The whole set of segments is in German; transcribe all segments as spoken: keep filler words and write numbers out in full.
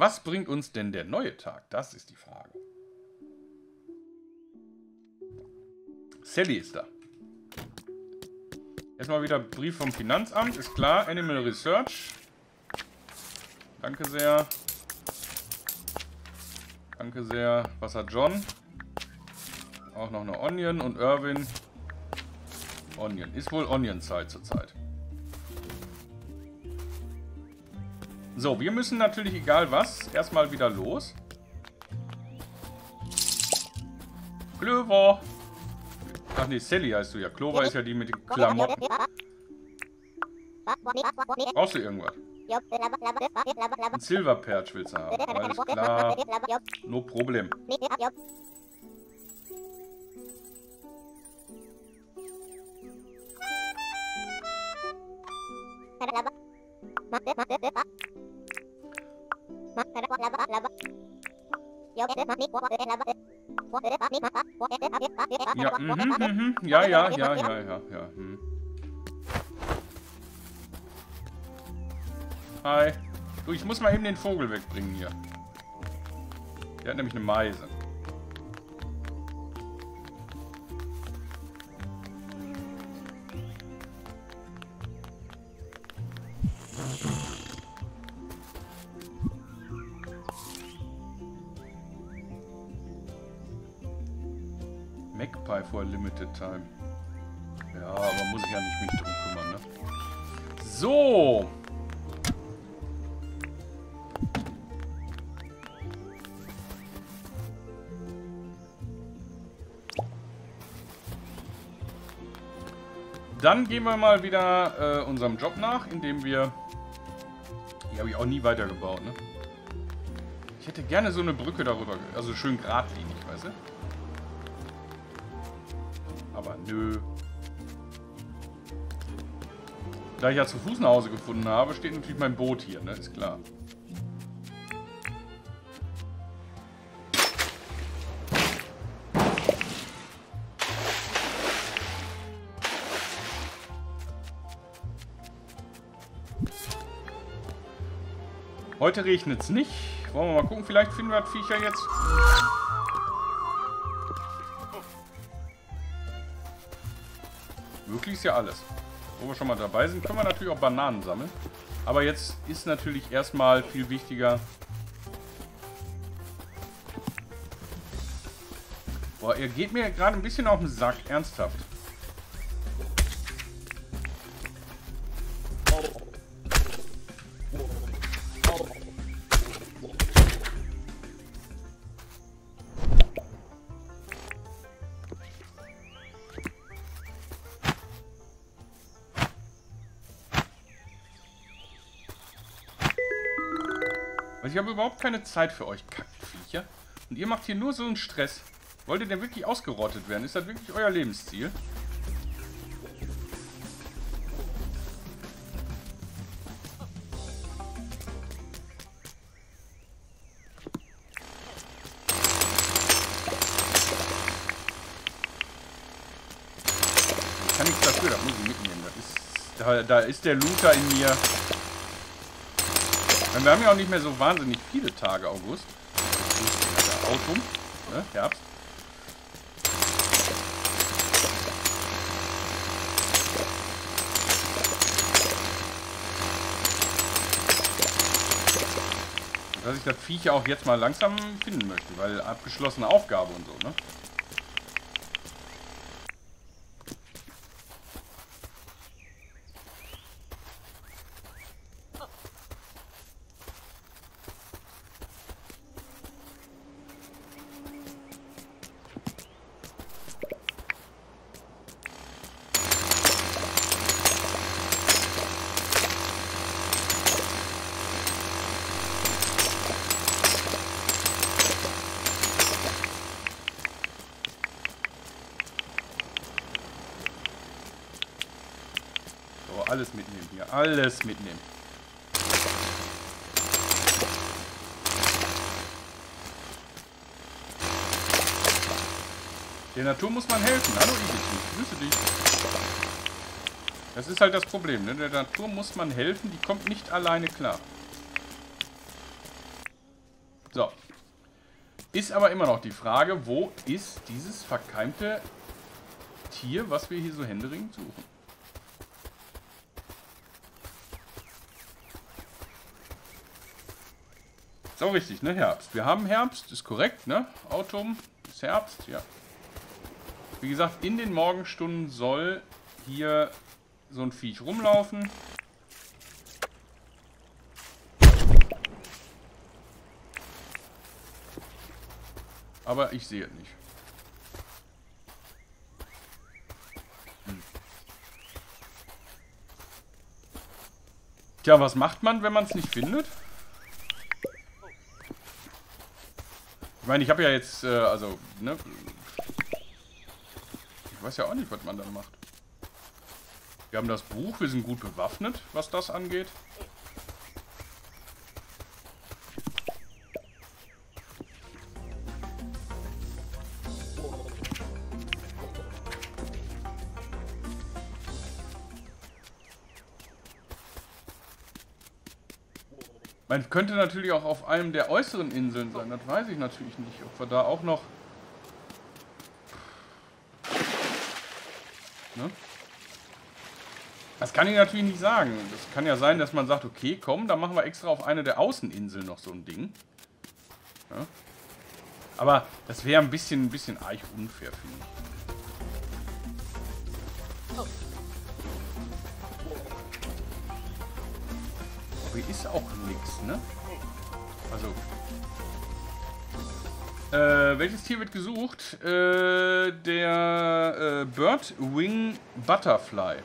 Was bringt uns denn der neue Tag? Das ist die Frage. Sally ist da. Erstmal wieder Brief vom Finanzamt, ist klar. Animal Research. Danke sehr. Danke sehr. Was hat John? Auch noch eine Onion und Irwin. Onion. Ist wohl Onion-Zeit zurzeit. So, wir müssen natürlich, egal was, erstmal wieder los. Klöver. Ach nee, Sally heißt du ja. Clover ist ja die mit den Klamotten. Brauchst du irgendwas? Ein Silver Perch willst du haben. Alles klar. No problem. Ja, mhm, mhm. ja, ja, ja, ja, ja, ja. Hm. Hi. Du, ich muss mal eben den Vogel wegbringen hier. Der hat nämlich eine Meise. Magpie for limited time. Ja, aber muss ich ja nicht mich drum kümmern, ne? So. Dann gehen wir mal wieder äh, unserem Job nach, indem wir... Hier habe ich auch nie weitergebaut, ne? Ich hätte gerne so eine Brücke darüber, also schön geradlinig, weißt du? Aber nö. Da ich ja zu Fuß nach Hause gefunden habe, steht natürlich mein Boot hier, ne? Ist klar. Heute regnet es nicht. Wollen wir mal gucken, vielleicht finden wir das Viecher jetzt. Wirklich ist ja alles. Wo wir schon mal dabei sind, können wir natürlich auch Bananen sammeln. Aber jetzt ist natürlich erstmal viel wichtiger. Boah, ihr geht mir gerade ein bisschen auf den Sack. Ernsthaft. Ich habe überhaupt keine Zeit für euch, Kackviecher. Und ihr macht hier nur so einen Stress. Wollt ihr denn wirklich ausgerottet werden? Ist das wirklich euer Lebensziel? Ich kann nichts dafür, das muss ich mitnehmen. Das ist, da, da ist der Looter in mir... Wir haben ja auch nicht mehr so wahnsinnig viele Tage August. Autumn, ne? Herbst. Dass ich das Viech auch jetzt mal langsam finden möchte, weil abgeschlossene Aufgabe und so, ne? Alles mitnehmen hier, alles mitnehmen. Der Natur muss man helfen. Hallo, ich grüße dich. Das ist halt das Problem, ne? Der Natur muss man helfen, die kommt nicht alleine klar. So. Ist aber immer noch die Frage, wo ist dieses verkeimte Tier, was wir hier so händeringend suchen? So richtig, ne? Herbst. Wir haben Herbst, ist korrekt, ne? Autumn ist Herbst, ja. Wie gesagt, in den Morgenstunden soll hier so ein Viech rumlaufen. Aber ich sehe es nicht. Hm. Tja, was macht man, wenn man es nicht findet? Ich meine, ich habe ja jetzt, äh, also, ne? Ich weiß ja auch nicht, was man dann macht. Wir haben das Buch, wir sind gut bewaffnet, was das angeht. Man könnte natürlich auch auf einem der äußeren Inseln sein. Das weiß ich natürlich nicht, ob wir da auch noch... Ne? Das kann ich natürlich nicht sagen. Das kann ja sein, dass man sagt, okay, komm, dann machen wir extra auf eine der Außeninseln noch so ein Ding. Ja? Aber das wäre ein bisschen, ein bisschen arg unfair, finde ich. Ist auch nichts, ne? Also. Äh, welches Tier wird gesucht? Äh, der äh, Birdwing Butterfly.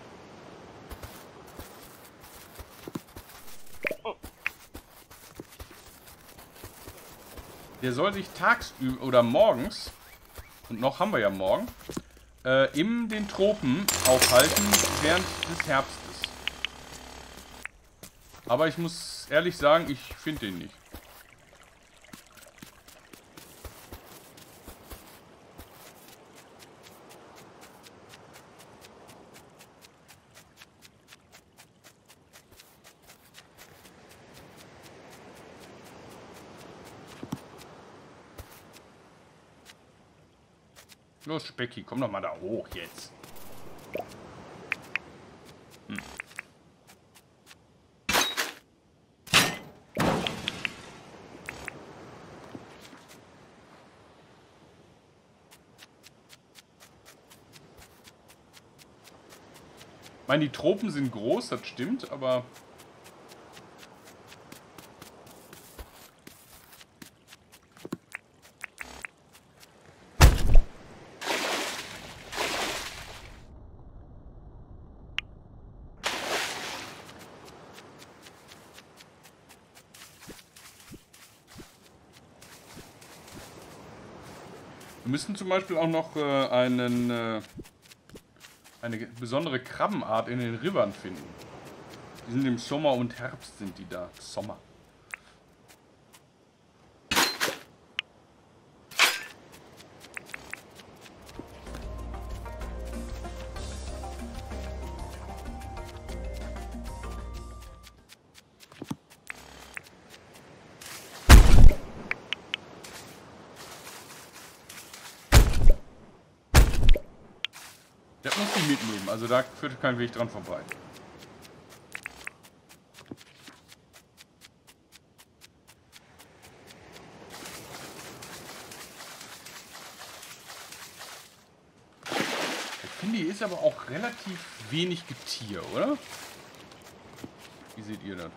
Der soll sich tagsüber oder morgens, und noch haben wir ja morgen, äh, in den Tropen aufhalten während des Herbstes. Aber ich muss ehrlich sagen, ich finde den nicht. Los, Specki, komm doch mal da hoch jetzt. Hm. Ich meine, die Tropen sind groß, das stimmt, aber... Wir müssen zum Beispiel auch noch äh, einen... Äh eine besondere Krabbenart in den Rivern finden. Die sind im Sommer und Herbst sind die da. Sommer. Also da führt kein Weg dran vorbei. Ich finde, hier ist aber auch relativ wenig Getier, oder? Wie seht ihr das?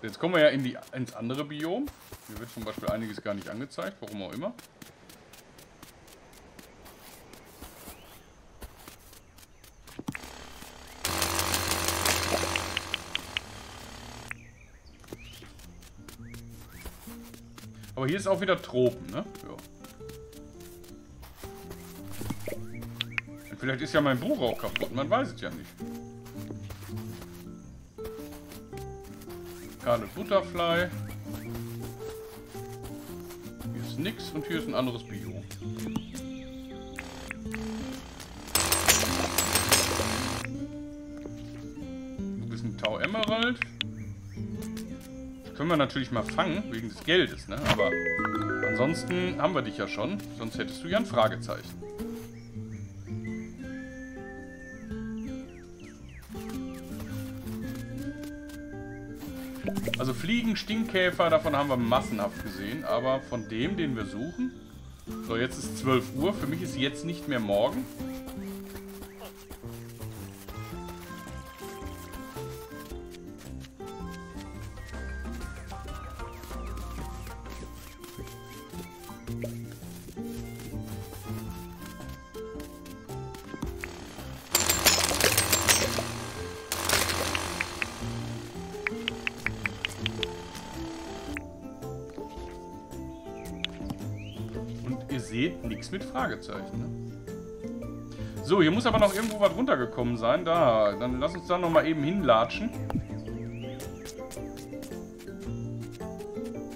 Jetzt kommen wir ja in die, ins andere Biom. Hier wird zum Beispiel einiges gar nicht angezeigt, warum auch immer. Aber hier ist auch wieder Tropen, ne? Ja. Und vielleicht ist ja mein Buch auch kaputt, man weiß es ja nicht. Scarlett Butterfly. Hier ist nix und hier ist ein anderes Biom. Du bist ein Tau-Emerald. können wir natürlich mal fangen, wegen des Geldes, ne? Aber ansonsten haben wir dich ja schon. Sonst hättest du ja ein Fragezeichen. Also Fliegen, Stinkkäfer, davon haben wir massenhaft gesehen. Aber von dem, den wir suchen... So, jetzt ist zwölf Uhr. Für mich ist jetzt nicht mehr morgen. Mit Fragezeichen. Ne? So, hier muss aber noch irgendwo was runtergekommen sein. Da, dann lass uns da nochmal eben hinlatschen.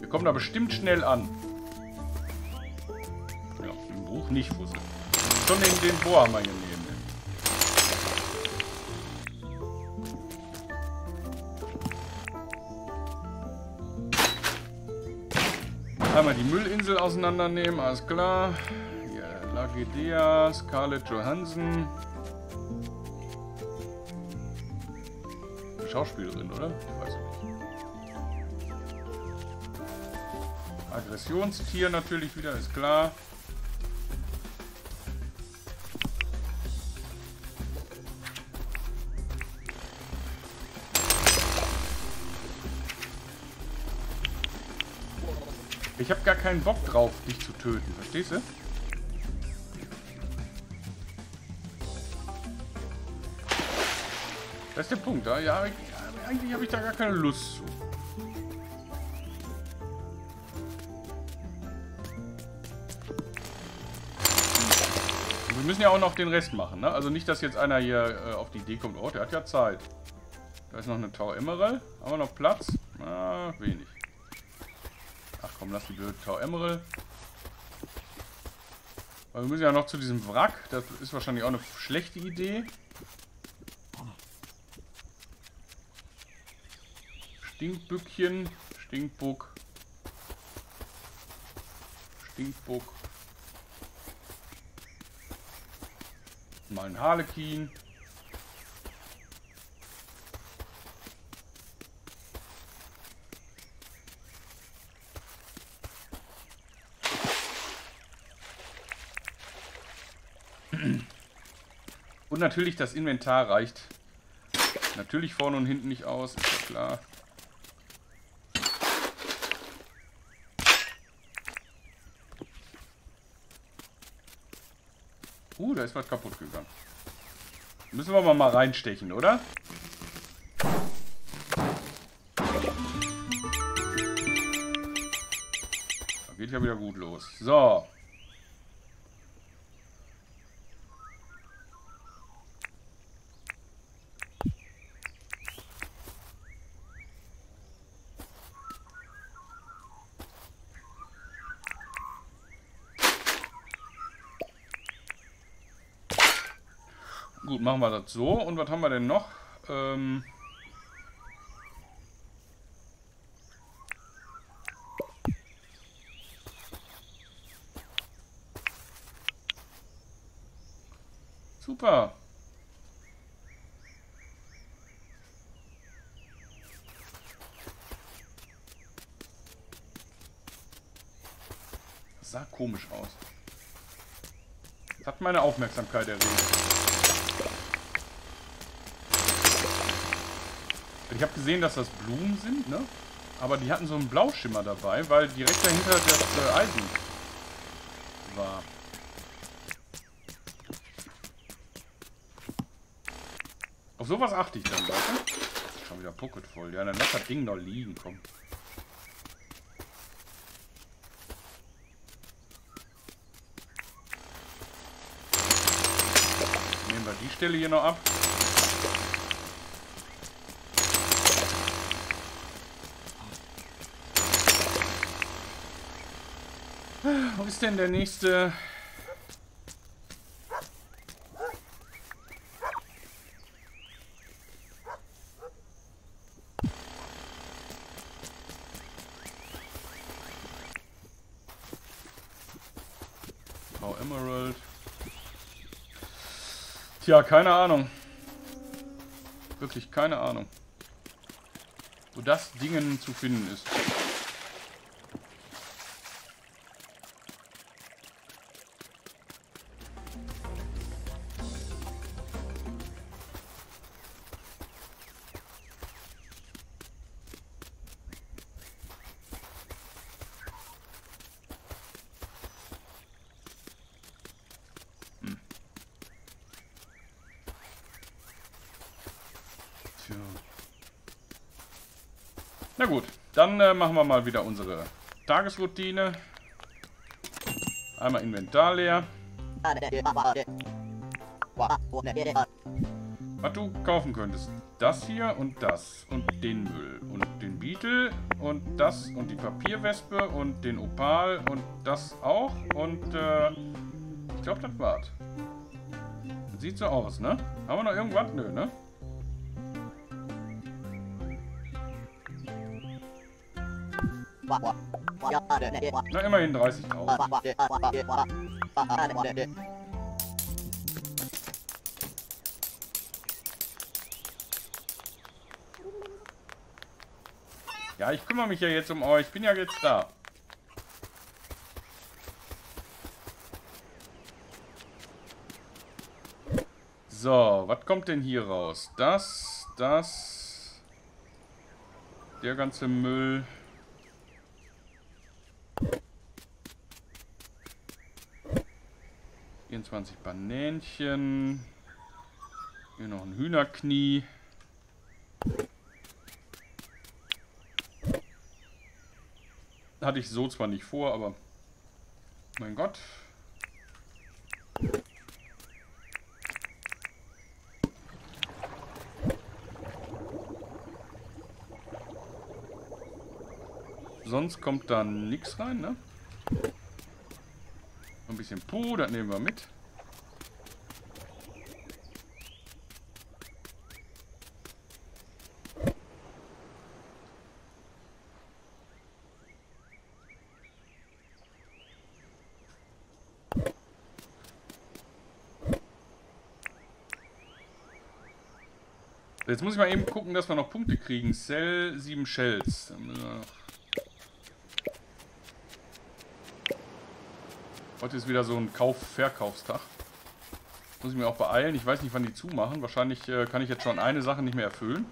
Wir kommen da bestimmt schnell an. Ja, im Buch nicht wusste. Schon neben den Bohrhammer hier nehmen. Einmal die Müllinsel auseinandernehmen, alles klar. Lagedea, Scarlett Johansson. Schauspielerin, oder? Ich weiß nicht. Aggressionstier natürlich wieder, ist klar. Ich habe gar keinen Bock drauf, dich zu töten, verstehst du? Das ist der Punkt, da. Ja, eigentlich habe ich da gar keine Lust zu. Und wir müssen ja auch noch den Rest machen, ne? Also nicht, dass jetzt einer hier äh, auf die Idee kommt, oh, der hat ja Zeit. Da ist noch eine Tau-Emerald. Haben wir noch Platz? Ah, wenig. Ach komm, lass die blöde Tau-Emerald. Aber wir müssen ja noch zu diesem Wrack. Das ist wahrscheinlich auch eine schlechte Idee. Stinkbückchen, Stinkbuck, Stinkbuck, mal ein Harlekin. Und natürlich, das Inventar reicht natürlich vorne und hinten nicht aus, ist ja klar. Uh, da ist was kaputt gegangen. Müssen wir aber mal reinstechen, oder? Da geht ja wieder gut los. So. Gut, machen wir das so. Und was haben wir denn noch? Ähm Super. Das sah komisch aus. Das hat meine Aufmerksamkeit erregt. Ich habe gesehen, dass das Blumen sind, ne? Aber die hatten so einen Blauschimmer dabei, weil direkt dahinter das Eisen war. Auf sowas achte ich dann, Leute. Schon wieder Pocket voll. Ja, dann lass das Ding noch liegen, komm. Nehmen wir die Stelle hier noch ab. Wo ist denn der nächste? Tau-Emerald. Tja, keine Ahnung. Wirklich keine Ahnung. Wo das Ding zu finden ist. Na gut, dann äh, machen wir mal wieder unsere Tagesroutine. Einmal Inventar leer. Was du kaufen könntest. Das hier und das. Und den Müll. Und den Beetle. Und das. Und die Papierwespe. Und den Opal. Und das auch. Und äh, ich glaube, das war's. Das sieht so aus, ne? Haben wir noch irgendwas? Nö, ne? Na, immerhin dreißigtausend. Ja, ich kümmere mich ja jetzt um euch. Ich bin ja jetzt da. So, was kommt denn hier raus? Das, das... Der ganze Müll... vierundzwanzig Banänchen. Hier noch ein Hühnerknie. Hatte ich so zwar nicht vor, aber... Mein Gott. Sonst kommt da nichts rein, ne? Ein bisschen Puh, das nehmen wir mit. Jetzt muss ich mal eben gucken, dass wir noch Punkte kriegen. Cell sieben Shells. Heute ist wieder so ein Kauf-Verkaufstag. Muss ich mir auch beeilen. Ich weiß nicht, wann die zumachen. Wahrscheinlich äh, kann ich jetzt schon eine Sache nicht mehr erfüllen.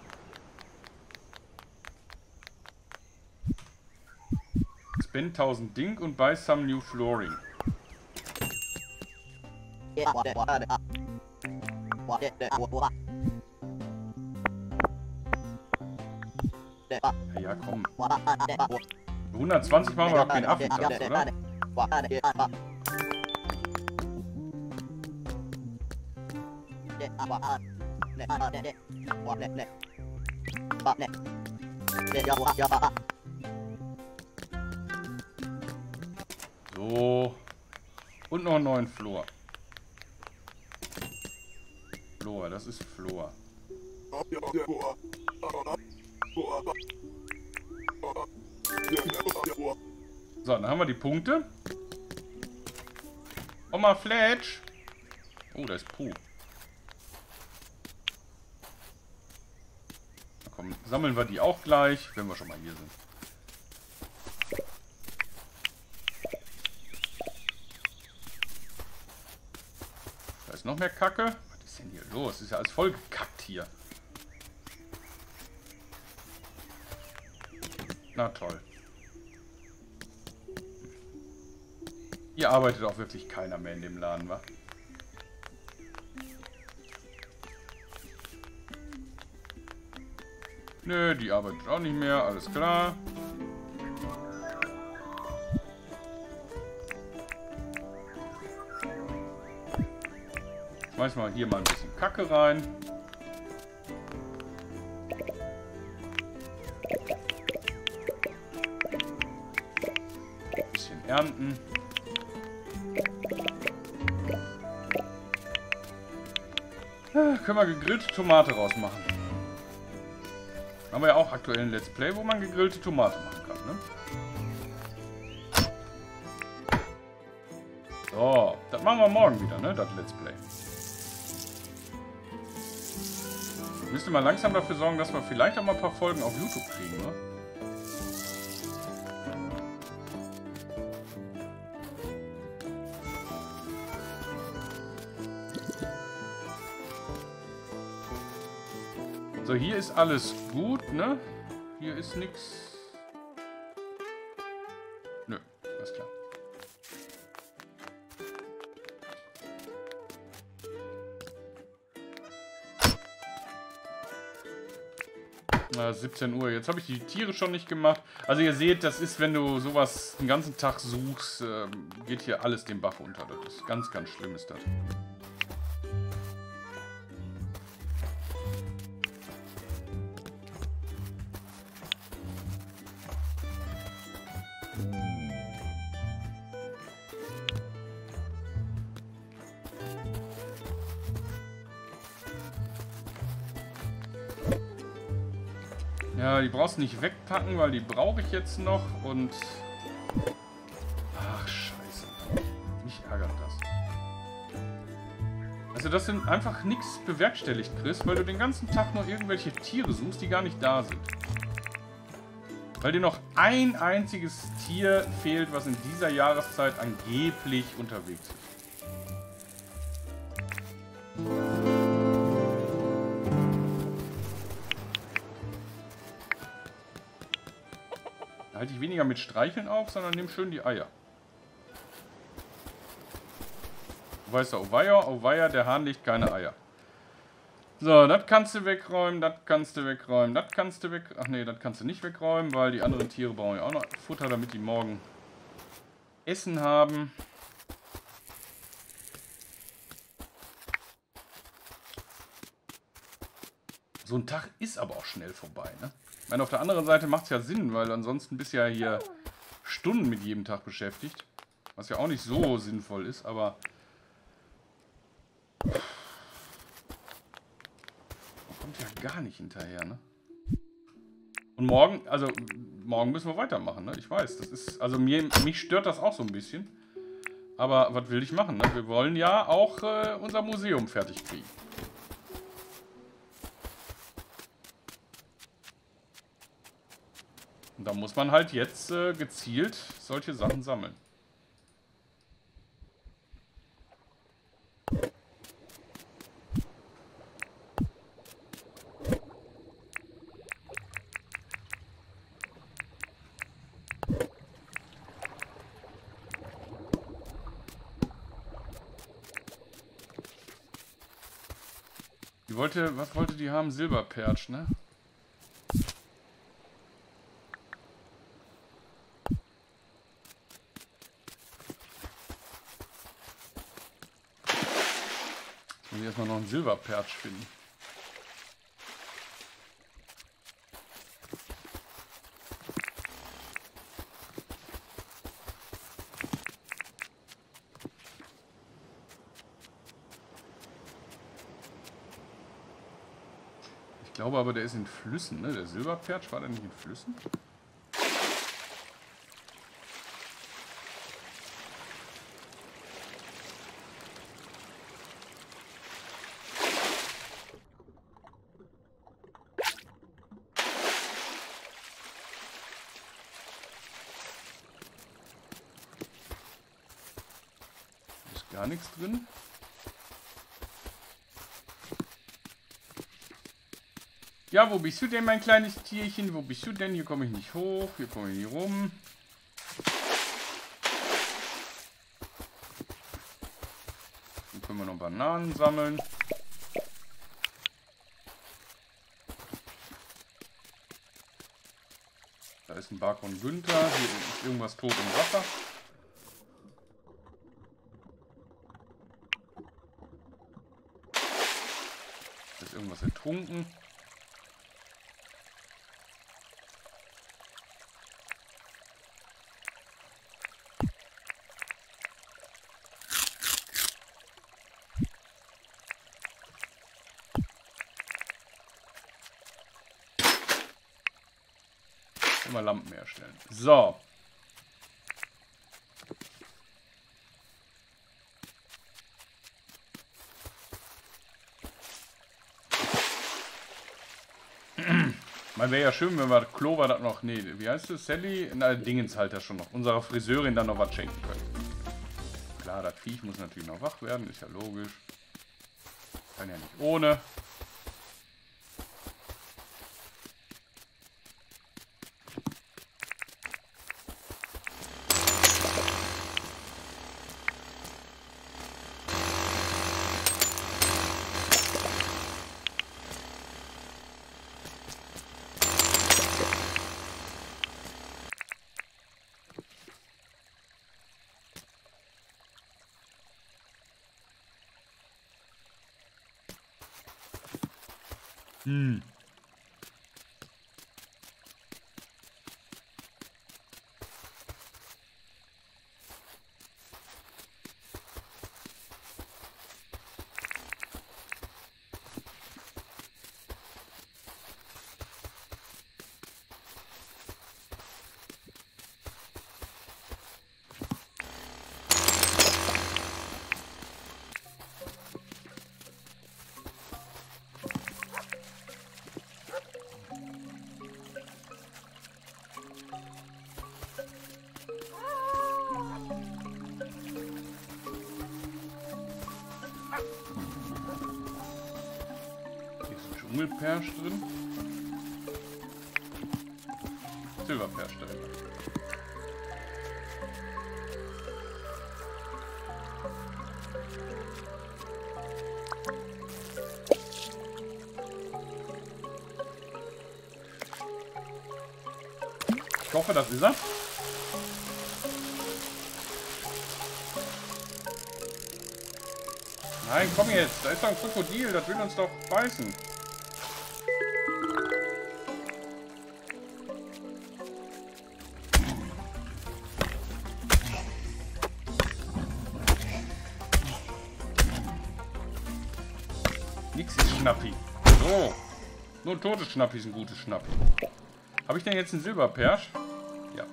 Spend tausend Ding und buy some new flooring. Ja, ja, komm. hundertzwanzig machen wir doch den Affentag, oder? So. Und noch einen neuen Flor. Flor, das ist Flor. So, dann haben wir die Punkte. Oma Fletsch. Oh, da ist Puh. Sammeln wir die auch gleich, wenn wir schon mal hier sind. Da ist noch mehr Kacke. Was ist denn hier los? Ist ja alles voll gekackt hier. Na toll. Hier arbeitet auch wirklich keiner mehr in dem Laden, wa? Nö, die arbeitet auch nicht mehr, alles klar. Schmeiß mal hier mal ein bisschen Kacke rein. Ein bisschen ernten. Ah, können wir gegrillte Tomate rausmachen. Haben wir ja auch aktuell ein Let's Play, wo man gegrillte Tomaten machen kann, ne? So, das machen wir morgen wieder, ne? Das Let's Play. Müsste mal langsam dafür sorgen, dass wir vielleicht auch mal ein paar Folgen auf YouTube kriegen, ne? So, hier ist alles gut, ne? Hier ist nichts. Nö, alles klar. Na, siebzehn Uhr. Jetzt habe ich die Tiere schon nicht gemacht. Also ihr seht, das ist, wenn du sowas den ganzen Tag suchst, ähm, geht hier alles den Bach unter. Das ist ganz, ganz schlimm, ist das. Ja, die brauchst du nicht wegpacken, weil die brauche ich jetzt noch und... Ach, scheiße. Mich ärgert das. Also das sind einfach nichts bewerkstelligt, Chris, weil du den ganzen Tag noch irgendwelche Tiere suchst, die gar nicht da sind. Weil dir noch ein einziges Tier fehlt, was in dieser Jahreszeit angeblich unterwegs ist. Halte ich weniger mit Streicheln auf, sondern nimm schön die Eier. Du weißt ja, oh weia, oh weia, der Hahn legt keine Eier. So, das kannst du wegräumen, das kannst du wegräumen, das kannst du weg... Ach nee, das kannst du nicht wegräumen, weil die anderen Tiere brauchen ja auch noch Futter, damit die morgen Essen haben. So ein Tag ist aber auch schnell vorbei, ne? Ich meine, auf der anderen Seite macht es ja Sinn, weil ansonsten bist du ja hier Stunden mit jedem Tag beschäftigt. Was ja auch nicht so sinnvoll ist, aber... Man kommt ja gar nicht hinterher, ne? Und morgen, also morgen müssen wir weitermachen, ne? Ich weiß, das ist... Also mir, mich stört das auch so ein bisschen. Aber was will ich machen, ne? Wir wollen ja auch äh, unser Museum fertig kriegen. Und da muss man halt jetzt äh, gezielt solche Sachen sammeln. Die wollte, was wollte die haben? Silver Perch, ne? Erstmal noch einen Silver Perch finden. Ich glaube aber, der ist in Flüssen, ne? Der Silver Perch, war der nicht in Flüssen? Gar nichts drin. Ja, wo bist du denn, mein kleines Tierchen? Wo bist du denn? Hier komme ich nicht hoch. Hier komme ich nicht rum. Dann können wir noch Bananen sammeln. Da ist ein Barkon Günther. Hier ist irgendwas tot im Wasser. Irgendwas ertrunken. Immer Lampen herstellen. So. Man wäre ja schön, wenn wir Clover dann noch, nee, wie heißt es, Sally? Na, Dingens halt ja schon noch. Unserer Friseurin dann noch was schenken können. Klar, das Viech muss natürlich noch wach werden, ist ja logisch. Kann ja nicht ohne. Hm. Persch drin. Silver Persch drin. Ich hoffe, das ist er. Nein, komm jetzt. Da ist doch ein Krokodil. Das will uns doch beißen. Schnappi. So. Nur ein totes Schnappi ist ein gutes Schnappi. Habe ich denn jetzt einen Silberpersch? Ja.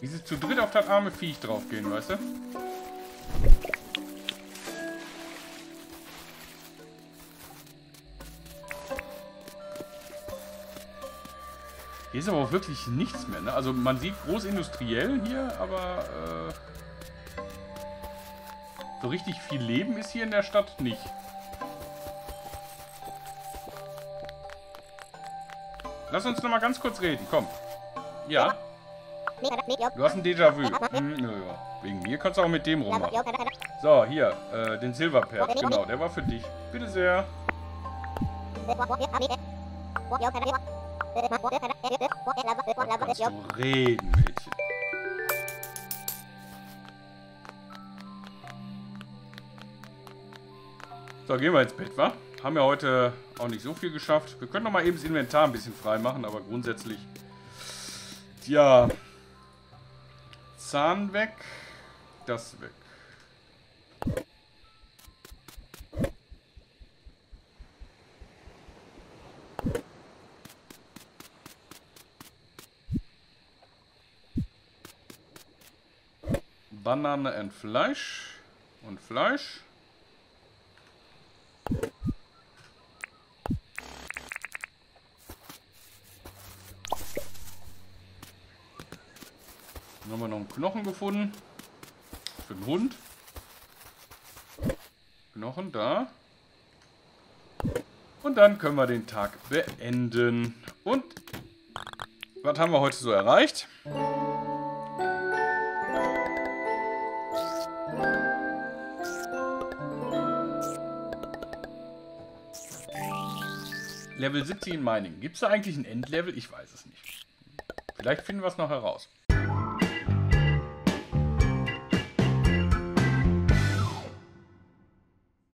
Wie sie zu dritt auf das arme Viech drauf gehen, weißt du? Hier ist aber auch wirklich nichts mehr, ne? Also man sieht großindustriell hier, aber äh, so richtig viel Leben ist hier in der Stadt nicht. Lass uns noch mal ganz kurz reden, komm. Ja? Du hast ein Déjà-vu. Hm, ja. Wegen mir kannst du auch mit dem rummachen. So, hier, äh, den Silberperch. Genau, der war für dich. Bitte sehr. Da kannst du reden, Mädchen. So, gehen wir ins Bett, wa? Haben ja heute auch nicht so viel geschafft. Wir können noch mal eben das Inventar ein bisschen frei machen, aber grundsätzlich... Tja... Zahn weg, das weg. Banane und Fleisch und Fleisch. Dann haben wir noch einen Knochen gefunden. Für den Hund. Knochen da. Und dann können wir den Tag beenden. Und was haben wir heute so erreicht? Level siebzig in Mining. Gibt es da eigentlich ein Endlevel? Ich weiß es nicht. Vielleicht finden wir es noch heraus.